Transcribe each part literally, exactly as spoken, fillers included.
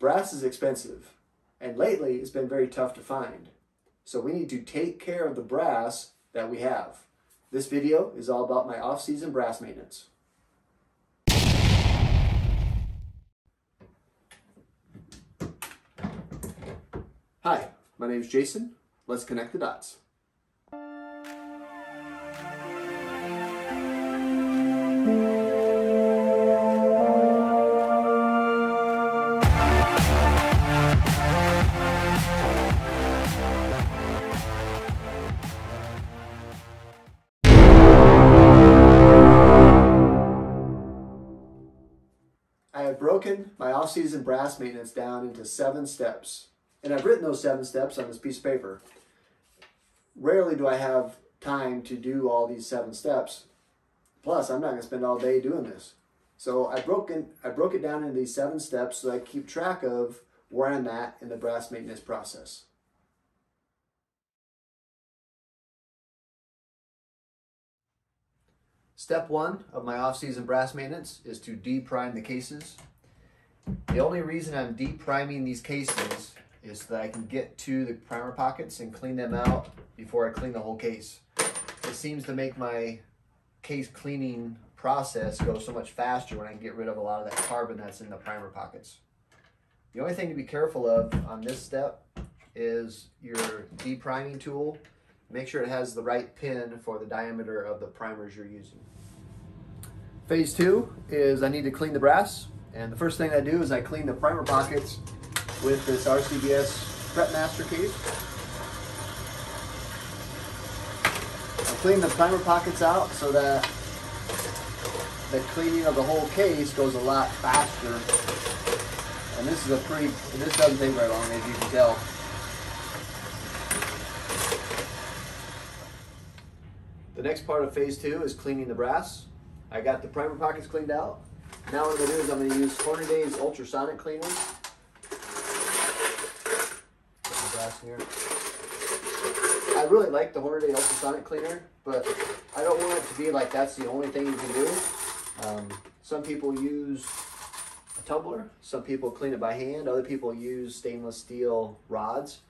Brass is expensive, and lately it's been very tough to find. So we need to take care of the brass that we have. This video is all about my off-season brass maintenance. Hi, my name is Jason. Let's connect the dots. I have broken my off-season brass maintenance down into seven steps, and I've written those seven steps on this piece of paper. Rarely do I have time to do all these seven steps. Plus, I'm not going to spend all day doing this. So I broke, in, I broke it down into these seven steps so I keep track of where I'm at in the brass maintenance process. Step one of my off-season brass maintenance is to deprime the cases. The only reason I'm depriming these cases is so that I can get to the primer pockets and clean them out before I clean the whole case. It seems to make my case cleaning process go so much faster when I can get rid of a lot of that carbon that's in the primer pockets. The only thing to be careful of on this step is your depriming tool. Make sure it has the right pin for the diameter of the primers you're using. Phase two is I need to clean the brass, and the first thing I do is I clean the primer pockets with this R C B S PrepMaster case. I clean the primer pockets out so that the cleaning of the whole case goes a lot faster. And this is a pretty, this doesn't take very long as you can tell. The next part of phase two is cleaning the brass. I got the primer pockets cleaned out. Now what I'm gonna do is I'm gonna use Hornady's ultrasonic cleaner. Here. I really like the Hornady ultrasonic cleaner, but I don't want it to be like that's the only thing you can do. Um, some people use a tumbler, some people clean it by hand, other people use stainless steel rods.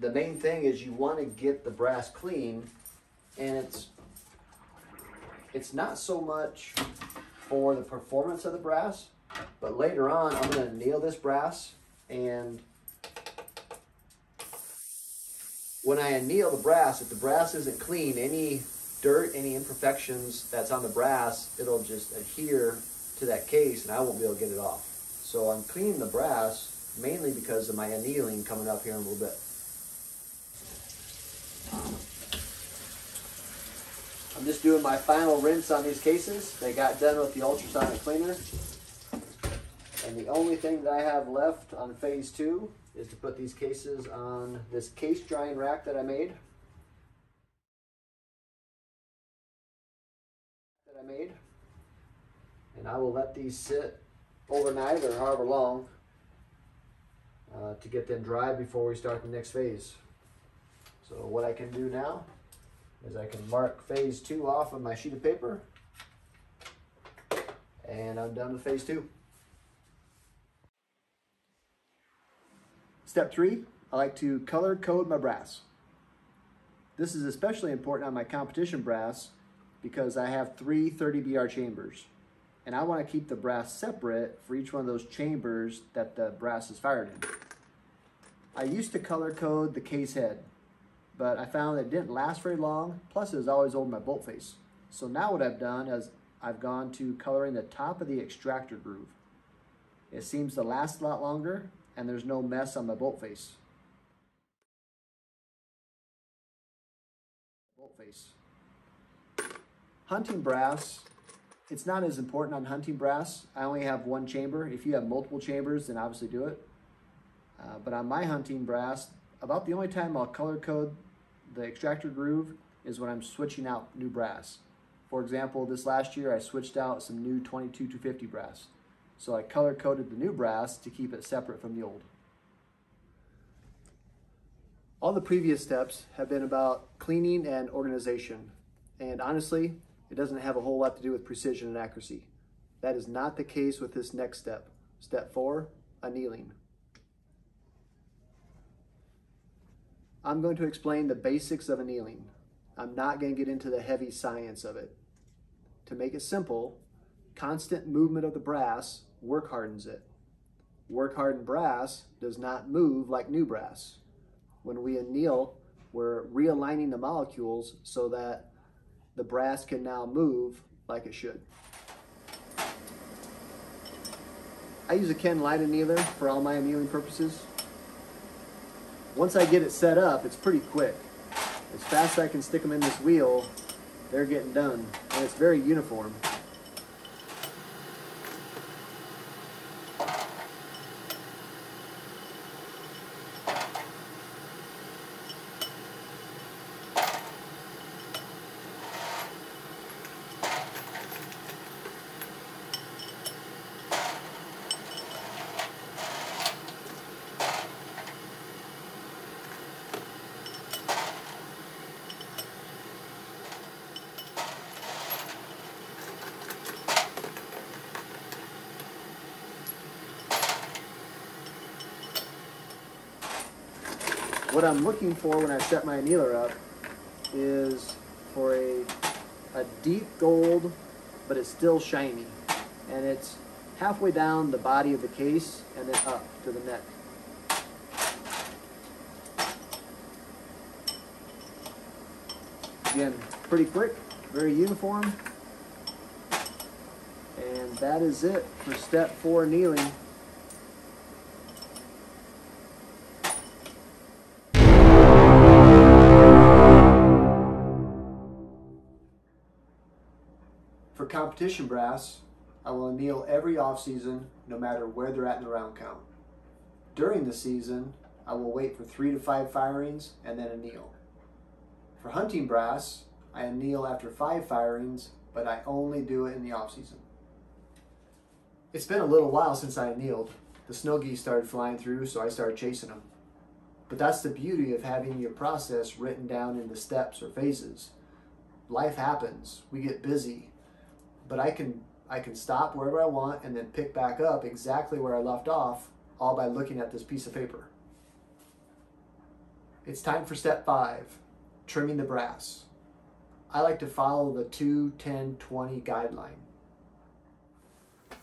The main thing is you want to get the brass clean, and it's it's not so much for the performance of the brass, but later on I'm going to nail this brass, and when I anneal the brass, if the brass isn't clean, any dirt, any imperfections that's on the brass, it'll just adhere to that case and I won't be able to get it off. So I'm cleaning the brass mainly because of my annealing coming up here in a little bit. I'm just doing my final rinse on these cases. They got done with the ultrasonic cleaner. And the only thing that I have left on phase two is to put these cases on this case drying rack that I made. That I made. And I will let these sit overnight or however long uh, to get them dry before we start the next phase. So what I can do now is I can mark phase two off on my sheet of paper, and I'm done with phase two. Step three, I like to color code my brass. This is especially important on my competition brass because I have three thirty B R chambers, and I want to keep the brass separate for each one of those chambers that the brass is fired in. I used to color code the case head, but I found that it didn't last very long, plus it was always over my bolt face. So now what I've done is I've gone to coloring the top of the extractor groove. It seems to last a lot longer, and there's no mess on my bolt face. Bolt face. Hunting brass, it's not as important on hunting brass. I only have one chamber. If you have multiple chambers, then obviously do it. Uh, but on my hunting brass, about the only time I'll color code the extractor groove is when I'm switching out new brass. For example, this last year I switched out some new twenty-two two fifty brass. So I color coded the new brass to keep it separate from the old. All the previous steps have been about cleaning and organization. And honestly, it doesn't have a whole lot to do with precision and accuracy. That is not the case with this next step. Step four, annealing. I'm going to explain the basics of annealing. I'm not going to get into the heavy science of it. To make it simple, constant movement of the brass work hardens it. Work hardened brass does not move like new brass. When we anneal, we're realigning the molecules so that the brass can now move like it should. I use a Ken Light annealer for all my annealing purposes. Once I get it set up, it's pretty quick. As fast as I can stick them in this wheel, they're getting done, and it's very uniform. What I'm looking for when I set my annealer up is for a, a deep gold, but it's still shiny. And it's halfway down the body of the case and then up to the neck. Again, pretty quick, very uniform. And that is it for step four annealing. For competition brass, I will anneal every off-season, no matter where they're at in the round count. During the season, I will wait for three to five firings and then anneal. For hunting brass, I anneal after five firings, but I only do it in the off-season. It's been a little while since I annealed. The snow geese started flying through, so I started chasing them. But that's the beauty of having your process written down into steps or phases. Life happens, we get busy. But I can, I can stop wherever I want and then pick back up exactly where I left off, all by looking at this piece of paper. It's time for step five, trimming the brass. I like to follow the two ten twenty guideline.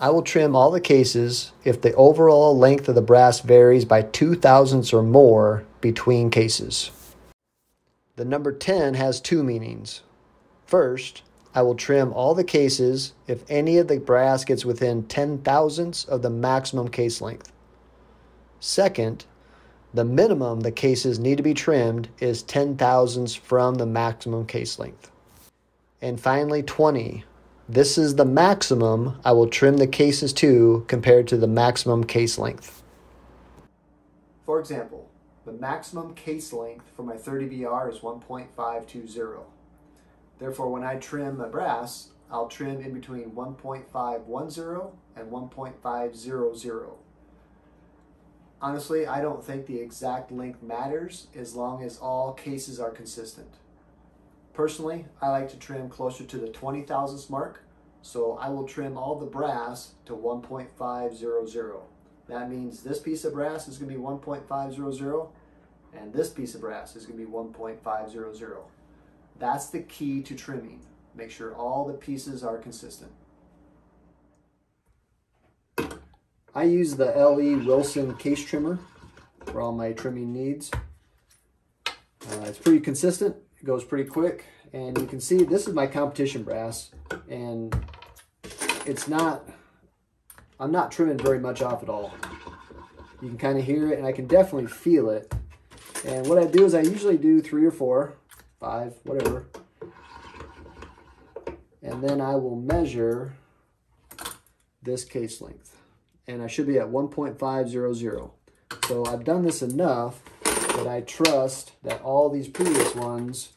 I will trim all the cases if the overall length of the brass varies by two thousandths or more between cases. The number ten has two meanings. First, I will trim all the cases if any of the brass gets within ten thousandths of the maximum case length. Second, the minimum the cases need to be trimmed is ten thousandths from the maximum case length. And finally, twenty. This is the maximum I will trim the cases to compared to the maximum case length. For example, the maximum case length for my thirty B R is one point five two zero. Therefore, when I trim my brass, I'll trim in between one point five one zero and one point five zero zero. Honestly, I don't think the exact length matters as long as all cases are consistent. Personally, I like to trim closer to the twenty thousandths mark, so I will trim all the brass to one point five zero zero. That means this piece of brass is going to be one point five zero zero, and this piece of brass is going to be one point five zero zero. That's the key to trimming. Make sure all the pieces are consistent. I use the L E Wilson case trimmer for all my trimming needs. Uh, it's pretty consistent, it goes pretty quick, and you can see this is my competition brass, and it's not, I'm not trimming very much off at all. You can kind of hear it, and I can definitely feel it. And what I do is I usually do three or four, five, whatever. And then I will measure this case length. And I should be at one point five zero zero. So I've done this enough that I trust that all these previous ones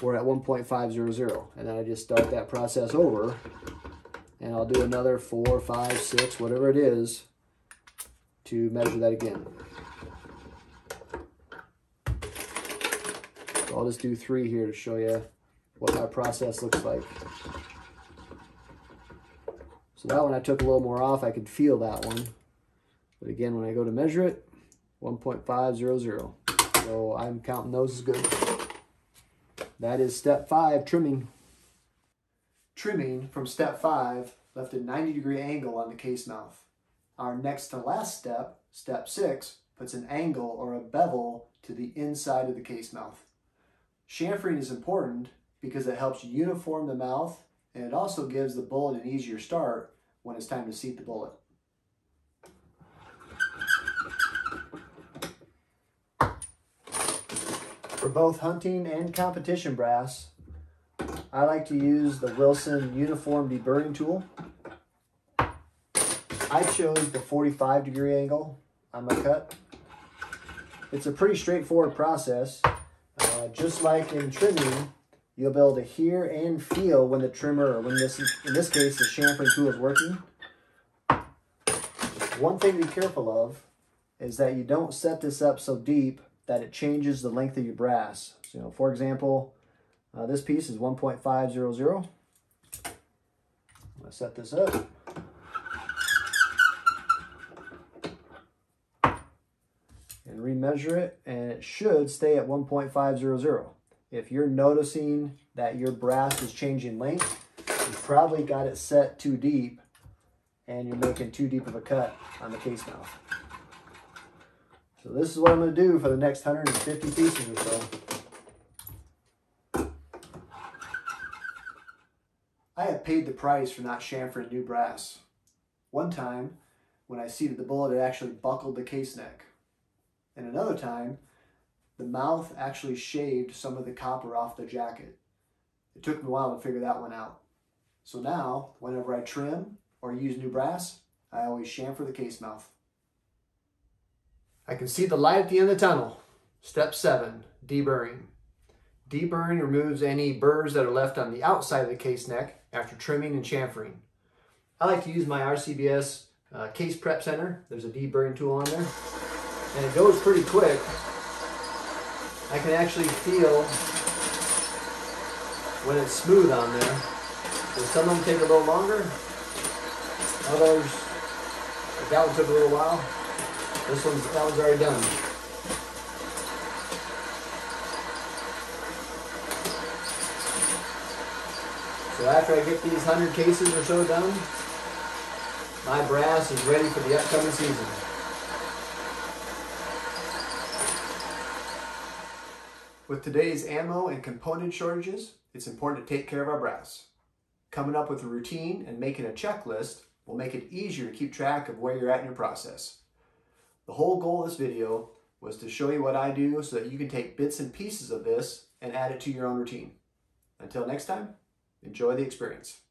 were at one point five zero zero. And then I just start that process over. And I'll do another four, five, six, whatever it is, to measure that again. I'll just do three here to show you what my process looks like. So that one I took a little more off. I could feel that one. But again, when I go to measure it, one point five zero zero. So I'm counting those as good. That is step five, trimming. Trimming from step five left a ninety degree angle on the case mouth. Our next to last step, step six, puts an angle or a bevel to the inside of the case mouth. Chamfering is important because it helps uniform the mouth, and it also gives the bullet an easier start when it's time to seat the bullet. For both hunting and competition brass, I like to use the Wilson uniform deburring tool. I chose the forty-five degree angle on my cut. It's a pretty straightforward process. Uh, just like in trimming, you'll be able to hear and feel when the trimmer, or when this, in this case, the chamfering tool is working. One thing to be careful of is that you don't set this up so deep that it changes the length of your brass. So, you know, for example, uh, this piece is one point five zero zero. I'm gonna set this up. And remeasure it, and it should stay at one point five zero zero. If you're noticing that your brass is changing length, you probably got it set too deep, and you're making too deep of a cut on the case mouth. So this is what I'm going to do for the next one hundred fifty pieces or so. I have paid the price for not chamfering new brass. One time, when I seated the bullet, it actually buckled the case neck. And another time, the mouth actually shaved some of the copper off the jacket. It took me a while to figure that one out. So now, whenever I trim or use new brass, I always chamfer the case mouth. I can see the light at the end of the tunnel. Step seven, deburring. Deburring removes any burrs that are left on the outside of the case neck after trimming and chamfering. I like to use my R C B S uh, Case Prep Center. There's a deburring tool on there, and it goes pretty quick. I can actually feel when it's smooth on there. So some of them take a little longer, others, like that one took a little while. This one's, that one's already done. So after I get these one hundred cases or so done, my brass is ready for the upcoming season. With today's ammo and component shortages, it's important to take care of our brass. Coming up with a routine and making a checklist will make it easier to keep track of where you're at in your process. The whole goal of this video was to show you what I do so that you can take bits and pieces of this and add it to your own routine. Until next time, enjoy the experience.